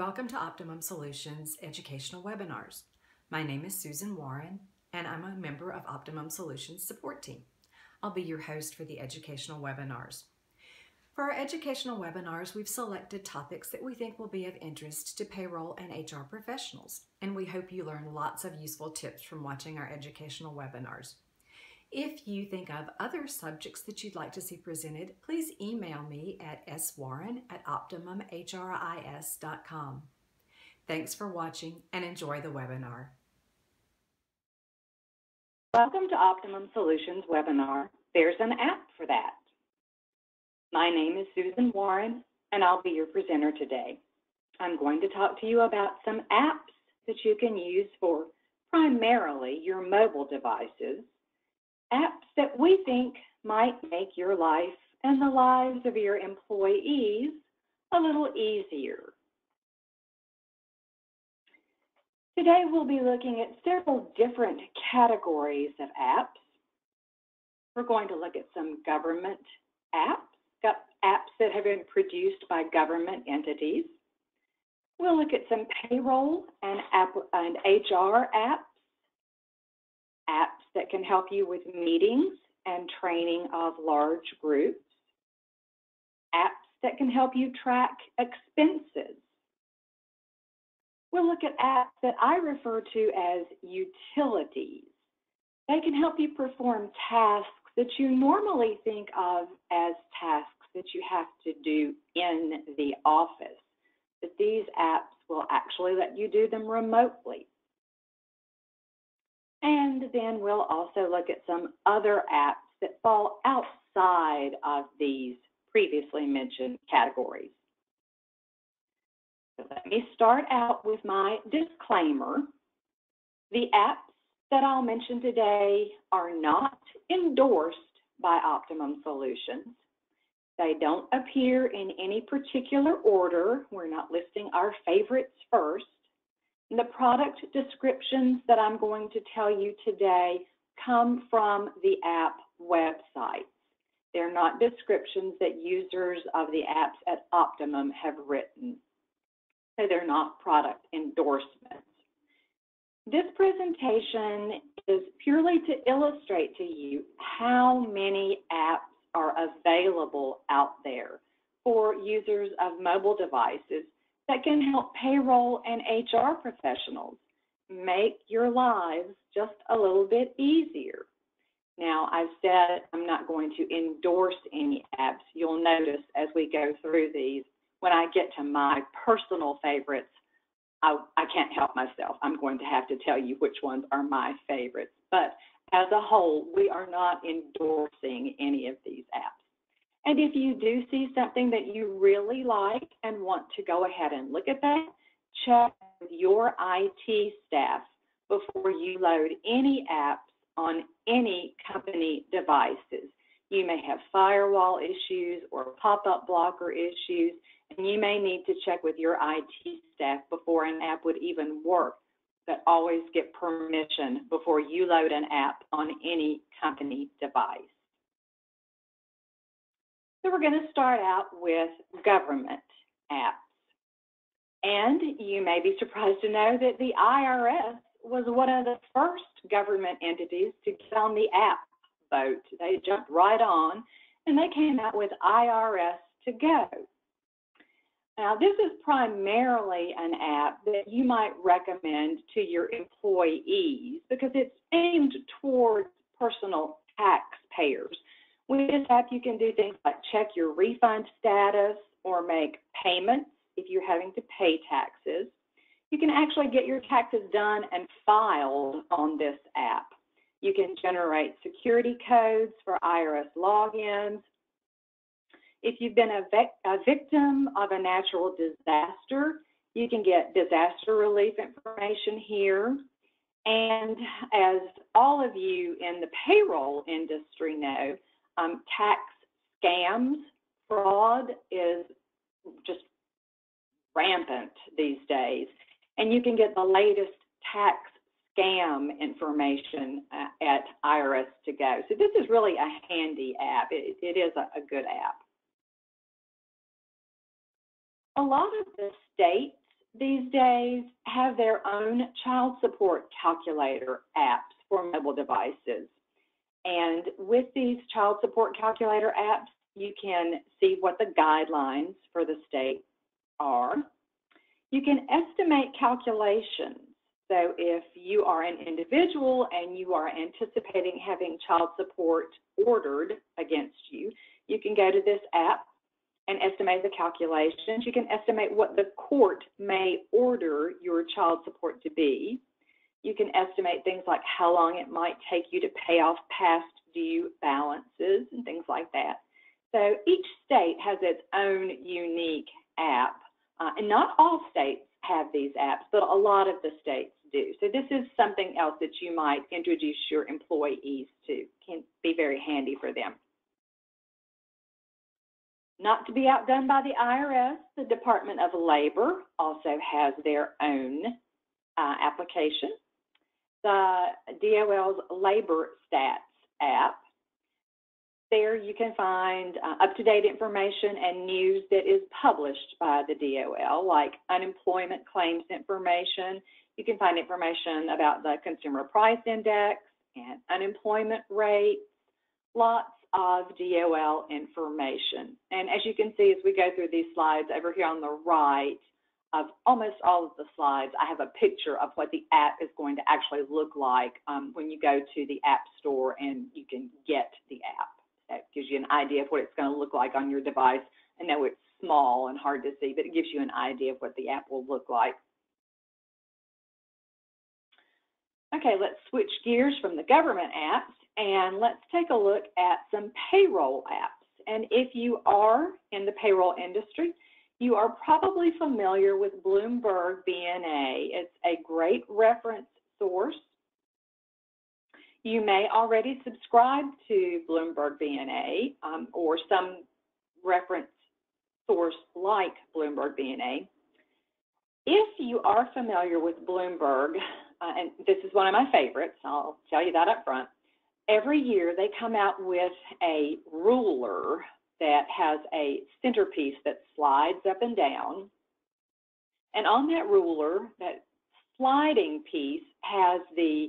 welcome to Optimum Solutions Educational Webinars. My name is Susan Warren, and I'm a member of Optimum Solutions Support Team. I'll be your host for the educational webinars. For our educational webinars, we've selected topics that we think will be of interest to payroll and HR professionals, and we hope you learn lots of useful tips from watching our educational webinars. If you think of other subjects that you'd like to see presented, please email me at swarren@optimumhris.com. Thanks for watching and enjoy the webinar. Welcome to Optimum Solutions webinar. There's an app for that. My name is Susan Warren, and I'll be your presenter today. I'm going to talk to you about some apps that you can use for primarily your mobile devices. Apps that we think might make your life and the lives of your employees a little easier. Today we'll be looking at several different categories of apps. We're going to look at some government apps, apps that have been produced by government entities. We'll look at some payroll and HR apps. Apps that can help you with meetings and training of large groups, apps that can help you track expenses. We'll look at apps that I refer to as utilities. They can help you perform tasks that you normally think of as tasks that you have to do in the office, but these apps will actually let you do them remotely. And then we'll also look at some other apps that fall outside of these previously mentioned categories. So let me start out with my disclaimer. The apps that I'll mention today are not endorsed by Optimum Solutions. They don't appear in any particular order. We're not listing our favorites first. The product descriptions that I'm going to tell you today come from the app website. They're not descriptions that users of the apps at Optimum have written. So they're not product endorsements. This presentation is purely to illustrate to you how many apps are available out there for users of mobile devices that can help payroll and HR professionals make your lives just a little bit easier. Now, I've said I'm not going to endorse any apps. You'll notice as we go through these, when I get to my personal favorites, I can't help myself. I'm going to have to tell you which ones are my favorites. But as a whole, we are not endorsing any of these apps. And if you do see something that you really like and want to go ahead and look at that, check with your IT staff before you load any apps on any company devices. You may have firewall issues or pop-up blocker issues, and you may need to check with your IT staff before an app would even work, but always get permission before you load an app on any company device. So we're going to start out with government apps. And you may be surprised to know that the IRS was one of the first government entities to get on the app boat. They jumped right on and they came out with IRS2Go. Now, this is primarily an app that you might recommend to your employees because it's aimed towards personal taxpayers. With this app, you can do things like check your refund status or make payments if you're having to pay taxes. You can actually get your taxes done and filed on this app. You can generate security codes for IRS logins. If you've been a victim of a natural disaster, you can get disaster relief information here. And as all of you in the payroll industry know, tax scams, fraud is just rampant these days, and you can get the latest tax scam information at IRS2Go. So this is really a handy app. It is a good app. A lot of the states these days have their own child support calculator apps for mobile devices. And with these child support calculator apps, you can see what the guidelines for the state are. You can estimate calculations. So if you are an individual and you are anticipating having child support ordered against you, you can go to this app and estimate the calculations. You can estimate what the court may order your child support to be. You can estimate things like how long it might take you to pay off past due balances and things like that. So each state has its own unique app, and not all states have these apps, but a lot of the states do. So this is something else that you might introduce your employees to. Can be very handy for them. Not to be outdone by the IRS, the Department of Labor also has their own application. The DOL's Labor Stats app. There you can find up-to-date information and news that is published by the DOL, like unemployment claims information. You can find information about the Consumer Price Index and unemployment rates, lots of DOL information. And as you can see, as we go through these slides over here on the right, of almost all of the slides, I have a picture of what the app is going to actually look like when you go to the App Store and you can get the app. That gives you an idea of what it's going to look like on your device. I know it's small and hard to see, but it gives you an idea of what the app will look like. Okay, let's switch gears from the government apps and let's take a look at some payroll apps. And if you are in the payroll industry, you are probably familiar with Bloomberg BNA. It's a great reference source. You may already subscribe to Bloomberg BNA or some reference source like Bloomberg BNA. If you are familiar with Bloomberg, and this is one of my favorites, I'll tell you that up front, every year they come out with a ruler that has a centerpiece that slides up and down. And on that ruler, that sliding piece has the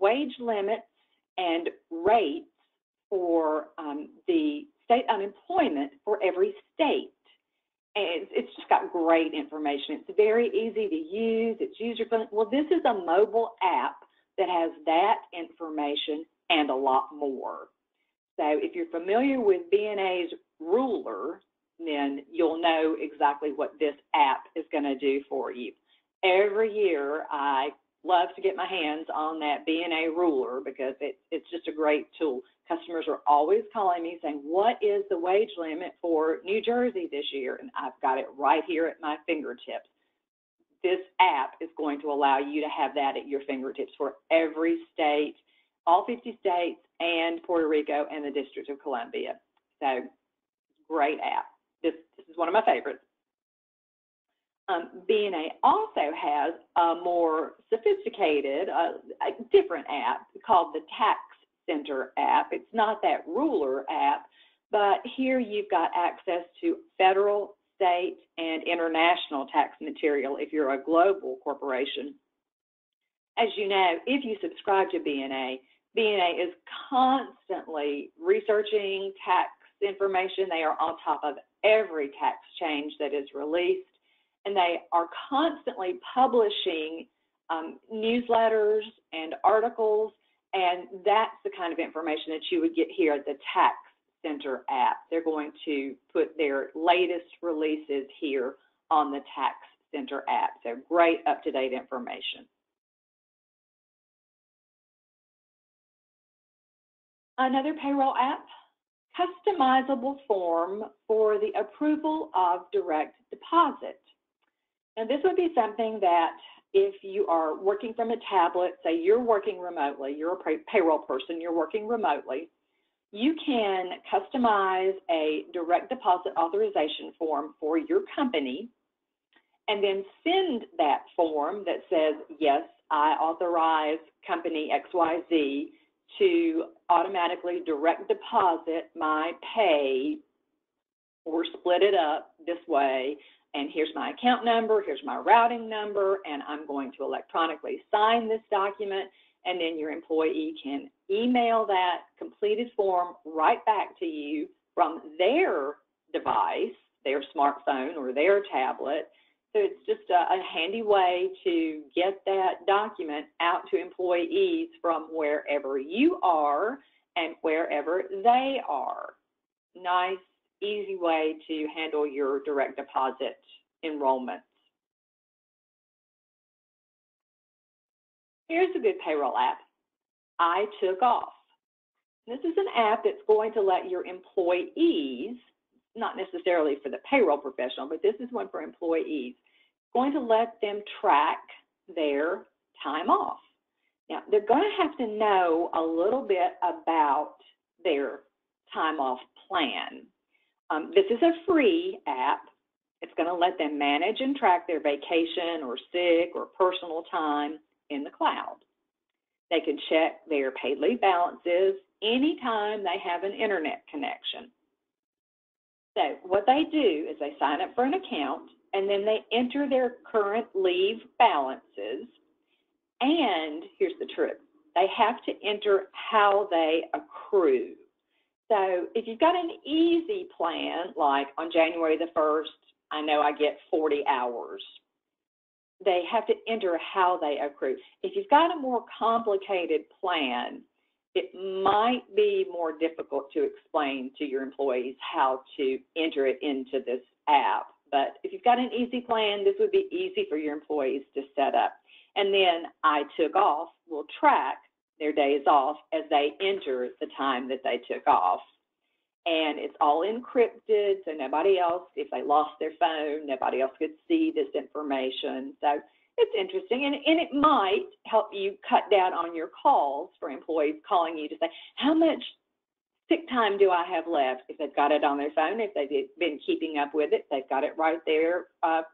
wage limits and rates for the state unemployment for every state. And it's just got great information. It's very easy to use. It's user-friendly. Well, this is a mobile app that has that information and a lot more. So if you're familiar with BNA's ruler, then you'll know exactly what this app is going to do for you. Every year, I love to get my hands on that BNA ruler because it's just a great tool. Customers are always calling me saying, what is the wage limit for New Jersey this year? And I've got it right here at my fingertips. This app is going to allow you to have that at your fingertips for every state, all 50 states, and Puerto Rico and the District of Columbia. So great app. This is one of my favorites. BNA also has a more sophisticated, a different app called the Tax Center app. It's not that ruler app, but here you've got access to federal, state, and international tax material if you're a global corporation. As you know, if you subscribe to BNA, BNA is constantly researching tax information. They are on top of every tax change that is released, and they are constantly publishing newsletters and articles, and that's the kind of information that you would get here at the Tax Center app. They're going to put their latest releases here on the Tax Center app. So great up-to-date information. Another payroll app, customizable form for the approval of direct deposit. Now, this would be something that if you are working from a tablet, say you're working remotely, you're a payroll person, you're working remotely, you can customize a direct deposit authorization form for your company and then send that form that says, yes, I authorize company XYZ to automatically direct deposit my pay or split it up this way and here's my account number, here's my routing number, and I'm going to electronically sign this document, and then your employee can email that completed form right back to you from their device, their smartphone or their tablet. So it's just a handy way to get that document out to employees from wherever you are and wherever they are. Nice, easy way to handle your direct deposit enrollments. Here's a good payroll app, I Took Off. This is an app that's going to let your employees, not necessarily for the payroll professional, but this is one for employees, going to let them track their time off. Now, they're going to have to know a little bit about their time off plan. This is a free app. It's going to let them manage and track their vacation or sick or personal time in the cloud. They can check their paid leave balances anytime they have an internet connection. So what they do is they sign up for an account and then they enter their current leave balances. And here's the trick, they have to enter how they accrue. So if you've got an easy plan, like on January the 1st, I know I get 40 hours. They have to enter how they accrue. If you've got a more complicated plan, it might be more difficult to explain to your employees how to enter it into this app. But if you've got an easy plan, this would be easy for your employees to set up. And then I Took Off will track their days off as they enter the time that they took off. And it's all encrypted, so nobody else, if they lost their phone, nobody else could see this information. So it's interesting, and it might help you cut down on your calls for employees calling you to say, how much sick time do I have left? If they've got it on their phone, if they've been keeping up with it, they've got it right there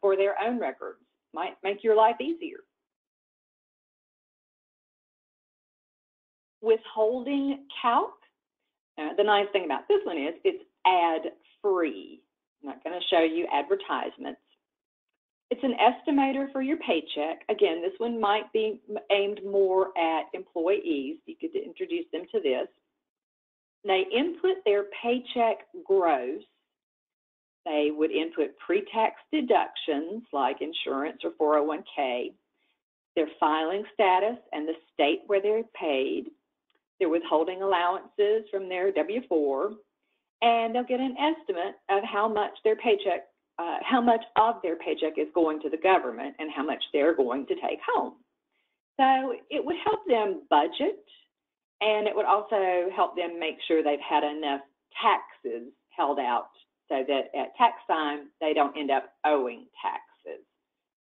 for their own records. Might make your life easier. Withholding calc. The nice thing about this one is it's ad-free. I'm not going to show you advertisements. It's an estimator for your paycheck. Again, this one might be aimed more at employees. You could introduce them to this. They input their paycheck gross. They would input pre-tax deductions like insurance or 401k, their filing status and the state where they're paid, their withholding allowances from their W-4, and they'll get an estimate of how much their paycheck how much of their paycheck is going to the government and how much they're going to take home. So it would help them budget, and it would also help them make sure they've had enough taxes held out so that at tax time, they don't end up owing taxes.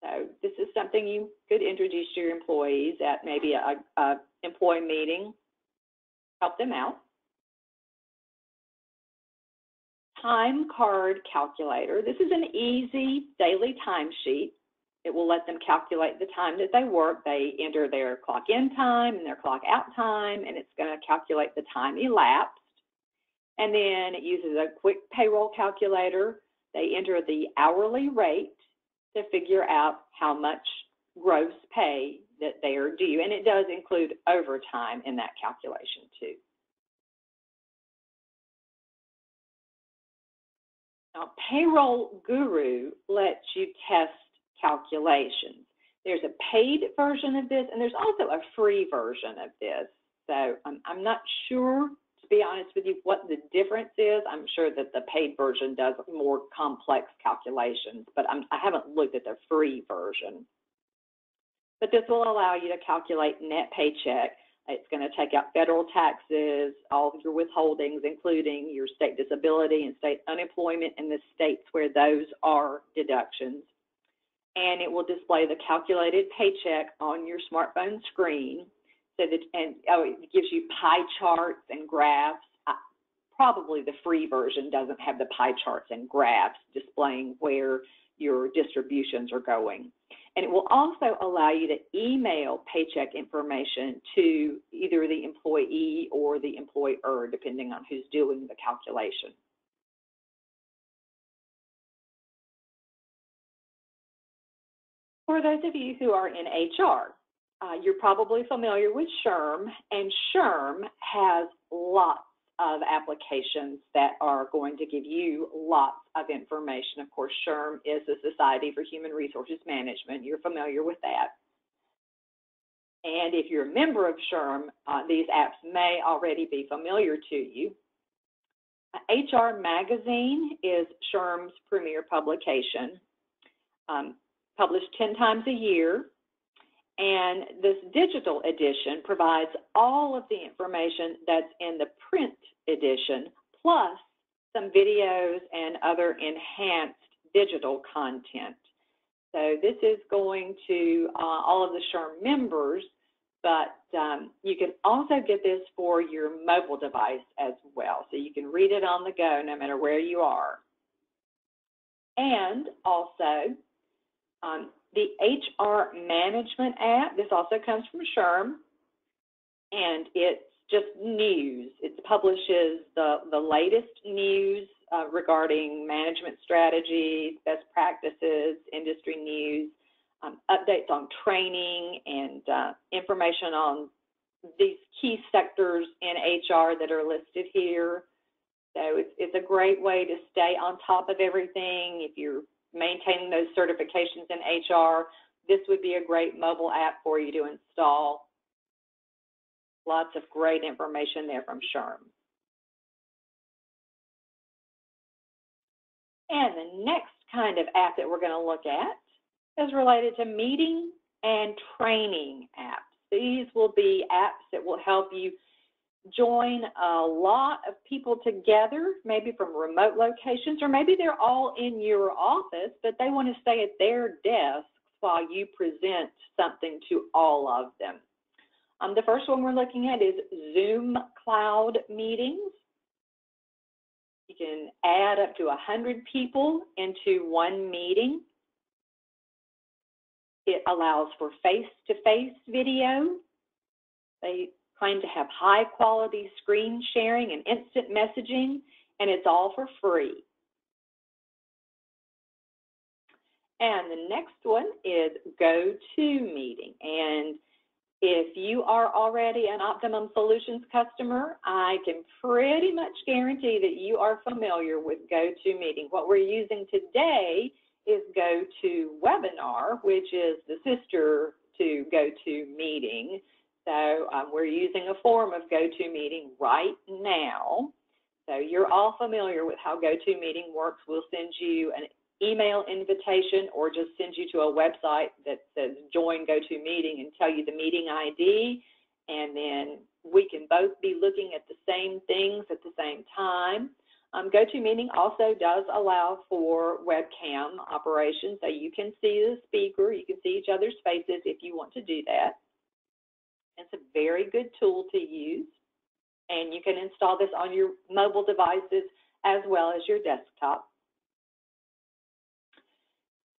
So this is something you could introduce to your employees at maybe an employee meeting, help them out. Time card calculator. This is an easy daily timesheet. It will let them calculate the time that they work. They enter their clock in time and their clock out time, and it's going to calculate the time elapsed. And then it uses a quick payroll calculator. They enter the hourly rate to figure out how much gross pay that they are due. And it does include overtime in that calculation too. Now, Payroll Guru lets you test calculations. There's a paid version of this, and there's also a free version of this. So I'm not sure, to be honest with you, what the difference is. I'm sure that the paid version does more complex calculations, but I haven't looked at the free version. But this will allow you to calculate net paycheck. It's going to take out federal taxes, all of your withholdings, including your state disability and state unemployment in the states where those are deductions. And it will display the calculated paycheck on your smartphone screen. So that, and oh, it gives you pie charts and graphs. Probably the free version doesn't have the pie charts and graphs displaying where your distributions are going. And it will also allow you to email paycheck information to either the employee or the employer, depending on who's doing the calculation. For those of you who are in HR, you're probably familiar with SHRM, and SHRM has lots of applications that are going to give you lots of information. Of course, SHRM is the Society for Human Resources Management. You're familiar with that. And if you're a member of SHRM, these apps may already be familiar to you. HR Magazine is SHRM's premier publication, published 10 times a year. And this digital edition provides all of the information that's in the print edition, plus some videos and other enhanced digital content. So this is going to all of the SHRM members, but you can also get this for your mobile device as well. So you can read it on the go no matter where you are. And also, the HR Management app, this also comes from SHRM, and it's just news. It publishes the latest news regarding management strategies, best practices, industry news, updates on training, and information on these key sectors in HR that are listed here. So it's a great way to stay on top of everything. If you're maintaining those certifications in HR, this would be a great mobile app for you to install. Lots of great information there from SHRM. And the next kind of app that we're going to look at is related to meeting and training apps. These will be apps that will help you join a lot of people together, maybe from remote locations, or maybe they're all in your office, but they want to stay at their desk while you present something to all of them. The first one we're looking at is Zoom Cloud Meetings. You can add up to 100 people into one meeting. It allows for face-to-face video. They claim to have high quality screen sharing and instant messaging, and it's all for free. And the next one is GoToMeeting. And if you are already an Optimum Solutions customer, I can pretty much guarantee that you are familiar with GoToMeeting. What we're using today is GoToWebinar, which is the sister to GoToMeeting. So we're using a form of GoToMeeting right now. So you're all familiar with how GoToMeeting works. We'll send you an email invitation or just send you to a website that says join GoToMeeting and tell you the meeting ID. And then we can both be looking at the same things at the same time. GoToMeeting also does allow for webcam operations. So you can see the speaker, you can see each other's faces if you want to do that. It's a very good tool to use, and you can install this on your mobile devices as well as your desktop.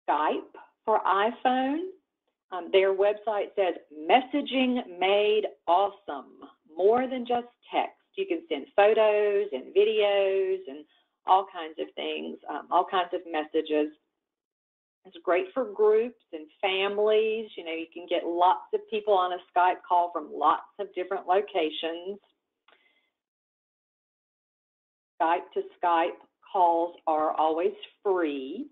Skype for iPhone. Their website says, messaging made awesome, more than just text. You can send photos and videos and all kinds of things, all kinds of messages. It's great for groups and families. You know, you can get lots of people on a Skype call from lots of different locations. Skype to Skype calls are always free.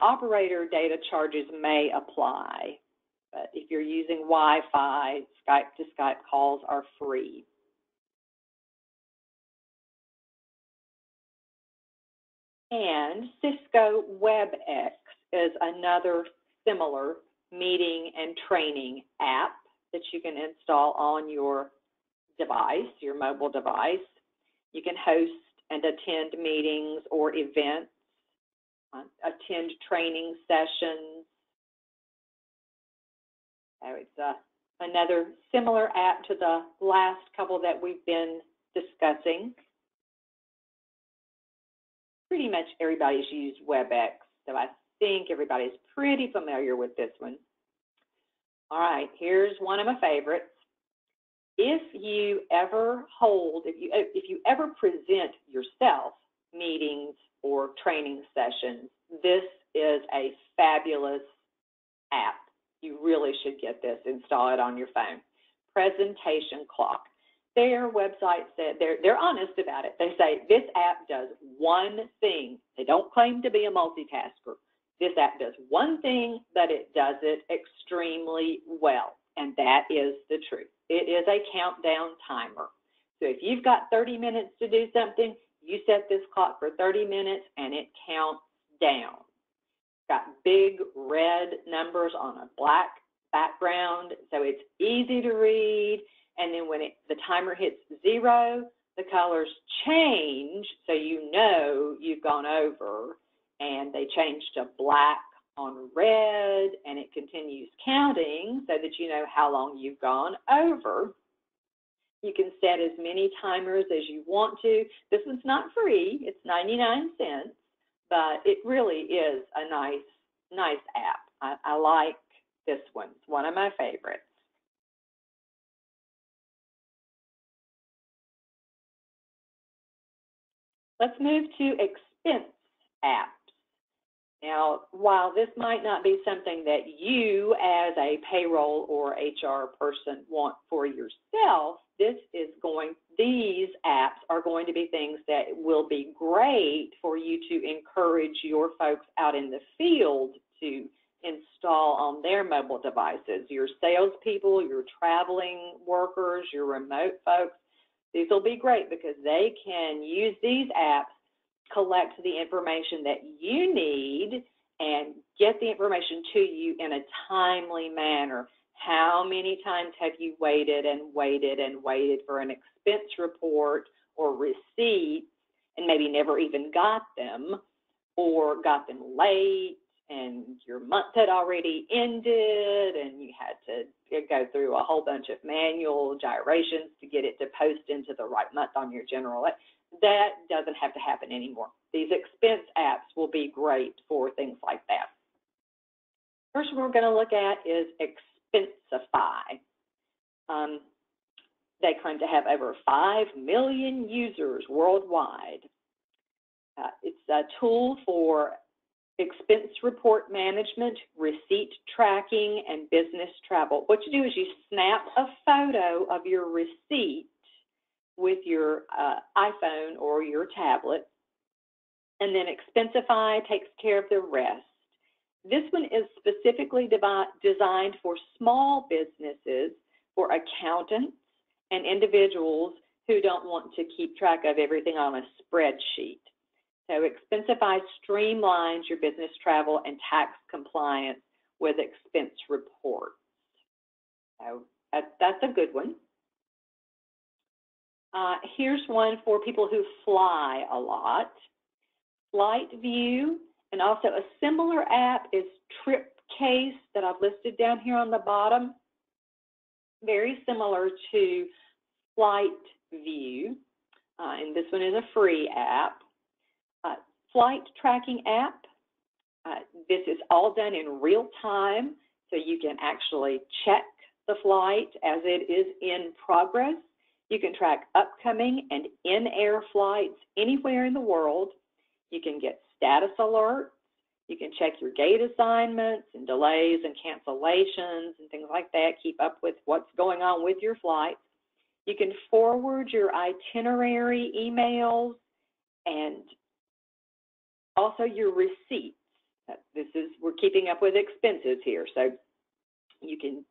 Operator data charges may apply, but if you're using Wi-Fi, Skype to Skype calls are free. And Cisco WebEx is another similar meeting and training app that you can install on your device, your mobile device. You can host and attend meetings or events, attend training sessions. So it's another similar app to the last couple that we've been discussing. Pretty much everybody's used WebEx, so I think everybody's pretty familiar with this one. All right, here's one of my favorites. If you ever present yourself meetings or training sessions, this is a fabulous app. You really should get this, install it on your phone. Presentation Clock. Their website said, they're honest about it. They say this app does one thing. They don't claim to be a multitasker. This app does one thing, but it does it extremely well. And that is the truth. It is a countdown timer. So if you've got 30 minutes to do something, you set this clock for 30 minutes and it counts down. Got big red numbers on a black background, so it's easy to read. And then when the timer hits 0, the colors change, so you know you've gone over, and they change to black on red, and it continues counting so that you know how long you've gone over. You can set as many timers as you want to. This one's not free, it's 99 cents, but it really is a nice app. I like this one, it's one of my favorites. Let's move to expense apps. Now, while this might not be something that you as a payroll or HR person want for yourself, these apps are going to be things that will be great for you to encourage your folks out in the field to install on their mobile devices. Your salespeople, your traveling workers, your remote folks. These will be great because they can use these apps, collect the information that you need, and get the information to you in a timely manner. How many times have you waited and waited and waited for an expense report or receipt and maybe never even got them, or got them late and your month had already ended and you had to go through a whole bunch of manual gyrations to get it to post into the right month on your general? That doesn't have to happen anymore. These expense apps will be great for things like that. First one we're going to look at is Expensify. They claim to have over 5 million users worldwide. It's a tool for expense report management, receipt tracking, and business travel. What you do is you snap a photo of your receipt with your iPhone or your tablet, and then Expensify takes care of the rest. This one is specifically designed for small businesses, for accountants and individuals who don't want to keep track of everything on a spreadsheet. So Expensify streamlines your business travel and tax compliance with expense reports. So that's a good one. Here's one for people who fly a lot. Flight View, and also a similar app is TripCase that I've listed down here on the bottom. Very similar to Flight View, and this one is a free app. Flight tracking app. This is all done in real time, so you can actually check the flight as it is in progress. You can track upcoming and in-air flights anywhere in the world. You can get status alerts. You can check your gate assignments and delays and cancellations and things like that. Keep up with what's going on with your flights. You can forward your itinerary emails and also your receipts. We're keeping up with expenses here. So you can,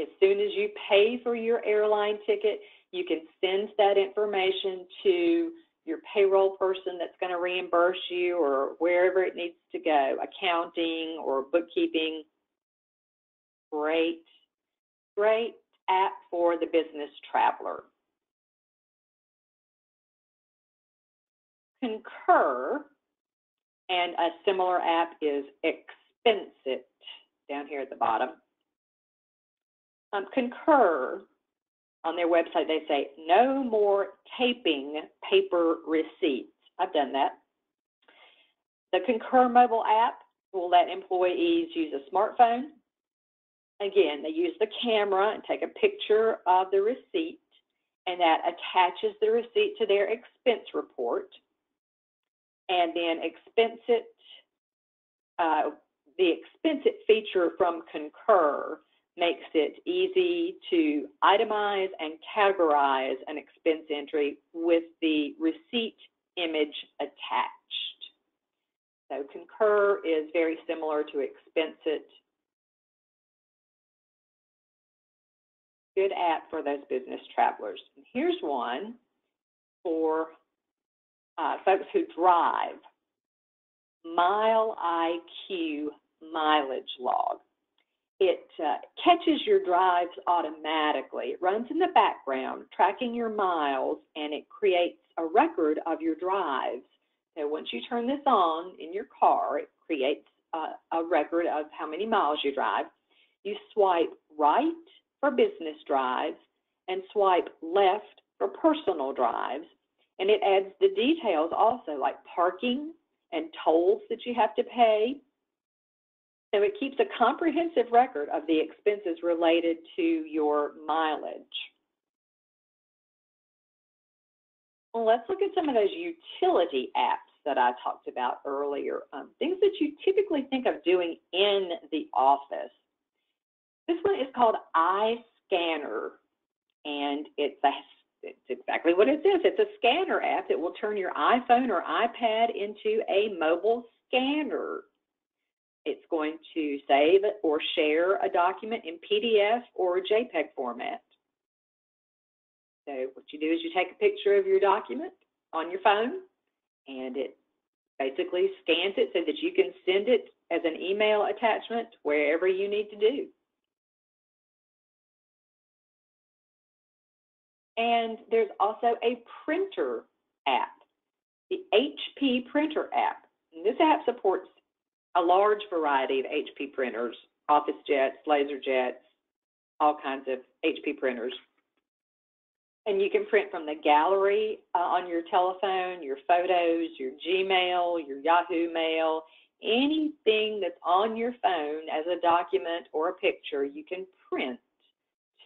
as soon as you pay for your airline ticket, you can send that information to your payroll person that's going to reimburse you, or wherever it needs to go, accounting or bookkeeping. Great, great app for the business traveler. Concur, and a similar app is Expense It, down here at the bottom. Concur, on their website, they say, no more taping paper receipts. I've done that. The Concur mobile app will let employees use a smartphone. Again, they use the camera and take a picture of the receipt, and that attaches the receipt to their expense report. And then Expense It, The Expense It feature from Concur makes it easy to itemize and categorize an expense entry with the receipt image attached. So Concur is very similar to Expense It. Good app for those business travelers. And here's one for folks who drive. MileIQ mileage log. It catches your drives automatically. It runs in the background, tracking your miles, and it creates a record of your drives. So once you turn this on in your car, it creates a record of how many miles you drive. You swipe right for business drives and swipe left for personal drives. And it adds the details also, like parking and tolls that you have to pay. So it keeps a comprehensive record of the expenses related to your mileage. Well, let's look at some of those utility apps that I talked about earlier, things that you typically think of doing in the office. This one is called iScanner, and it's exactly what it says. It's a scanner app that will turn your iPhone or iPad into a mobile scanner. It's going to save or share a document in PDF or JPEG format. So what you do is you take a picture of your document on your phone, and it basically scans it so that you can send it as an email attachment wherever you need to do. And there's also a printer app, the HP printer app. And this app supports a large variety of HP printers, office jets, laser jets, all kinds of HP printers. And you can print from the gallery on your telephone, your photos, your Gmail, your Yahoo Mail, anything that's on your phone as a document or a picture, you can print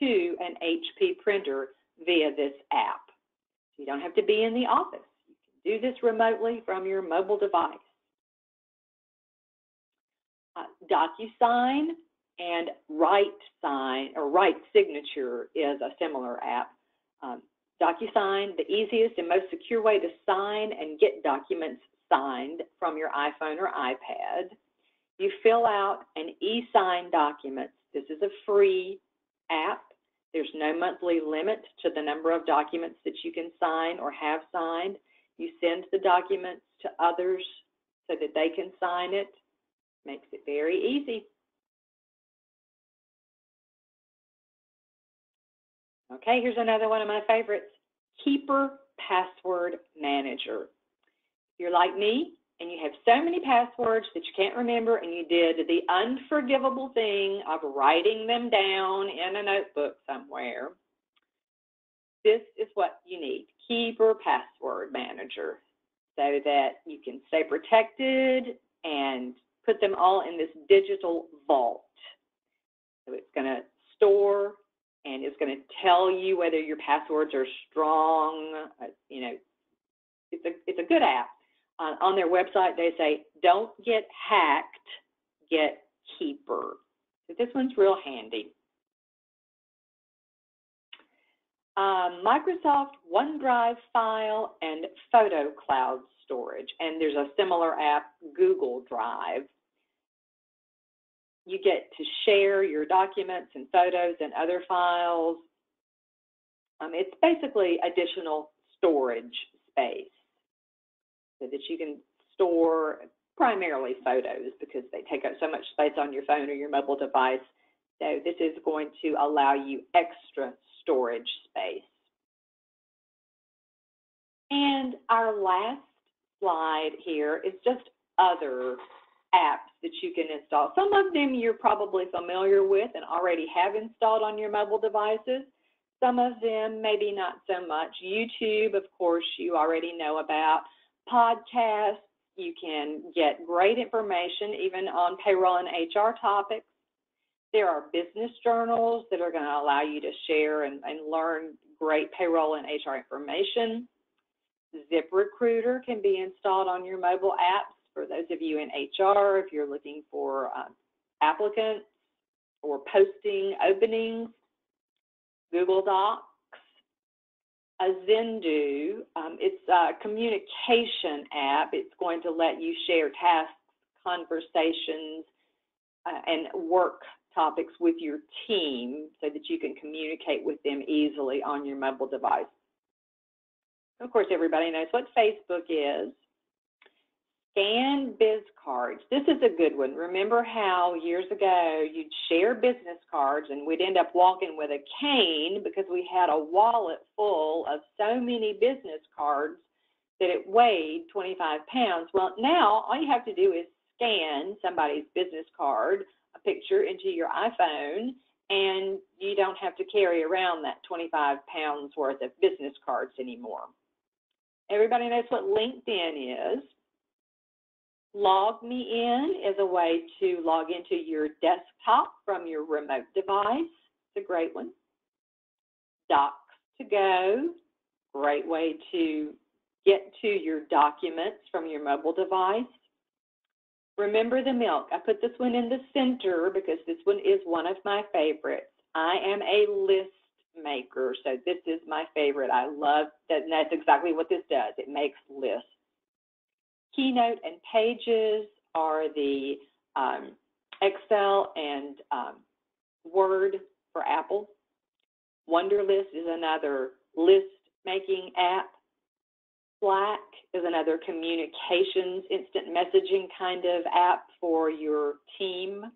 to an HP printer via this app. You don't have to be in the office. You can do this remotely from your mobile device. DocuSign and Right Signature is a similar app. DocuSign, the easiest and most secure way to sign and get documents signed from your iPhone or iPad. You fill out an e-sign document. This is a free app. There's no monthly limit to the number of documents that you can sign or have signed. You send the documents to others so that they can sign it. Makes it very easy. Okay, here's another one of my favorites, Keeper Password Manager. If you're like me and you have so many passwords that you can't remember and you did the unforgivable thing of writing them down in a notebook somewhere, this is what you need, Keeper Password Manager, so that you can stay protected and put them all in this digital vault. So it's going to store, and it's going to tell you whether your passwords are strong. You know, it's a good app. On their website, they say, "Don't get hacked, get Keeper." So this one's real handy. Microsoft OneDrive file and photo cloud storage, and there's a similar app, Google Drive. You get to share your documents and photos and other files. It's basically additional storage space so that you can store primarily photos because they take up so much space on your phone or your mobile device. So this is going to allow you extra storage space. And our last slide here is just other apps that you can install. Some of them you're probably familiar with and already have installed on your mobile devices. Some of them maybe not so much. YouTube, of course, you already know about. Podcasts, you can get great information even on payroll and HR topics. There are business journals that are going to allow you to share and learn great payroll and HR information. ZipRecruiter can be installed on your mobile apps for those of you in HR, if you're looking for applicants or posting openings, Google Docs. Azendoo, it's a communication app. It's going to let you share tasks, conversations, and work topics with your team so that you can communicate with them easily on your mobile device. Of course, everybody knows what Facebook is. Scan biz cards. This is a good one. Remember how years ago you'd share business cards and we'd end up walking with a cane because we had a wallet full of so many business cards that it weighed 25 pounds. Well, now all you have to do is scan somebody's business card, a picture into your iPhone, and you don't have to carry around that 25 pounds worth of business cards anymore. Everybody knows what LinkedIn is. Log Me In is a way to log into your desktop from your remote device. It's a great one. Docs2Go, great way to get to your documents from your mobile device. Remember the Milk. I put this one in the center because this one is one of my favorites. I am a list maker, so this is my favorite. I love that, and that's exactly what this does. It makes lists. Keynote and Pages are the Excel and Word for Apple. Wunderlist is another list-making app. Slack is another communications, instant messaging kind of app for your team.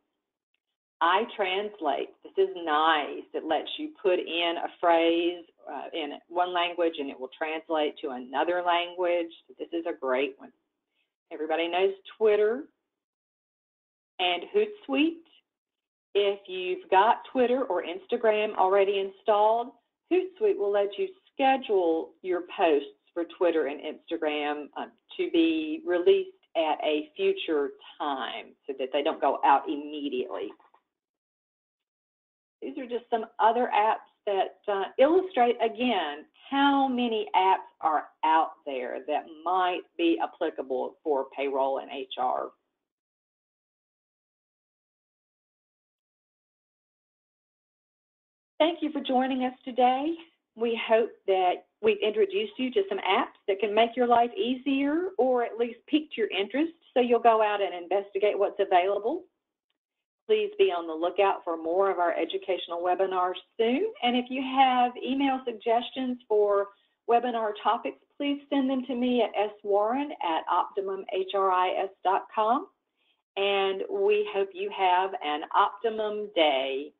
iTranslate, this is nice. It lets you put in a phrase in one language and it will translate to another language. This is a great one. Everybody knows Twitter and Hootsuite. If you've got Twitter or Instagram already installed, Hootsuite will let you schedule your posts for Twitter and Instagram to be released at a future time so that they don't go out immediately. These are just some other apps that illustrate, again, how many apps are out there that might be applicable for payroll and HR. Thank you for joining us today. We hope that we've introduced you to some apps that can make your life easier or at least piqued your interest so you'll go out and investigate what's available. Please be on the lookout for more of our educational webinars soon. And if you have email suggestions for webinar topics, please send them to me at swarren@optimumhris.com. And we hope you have an optimum day.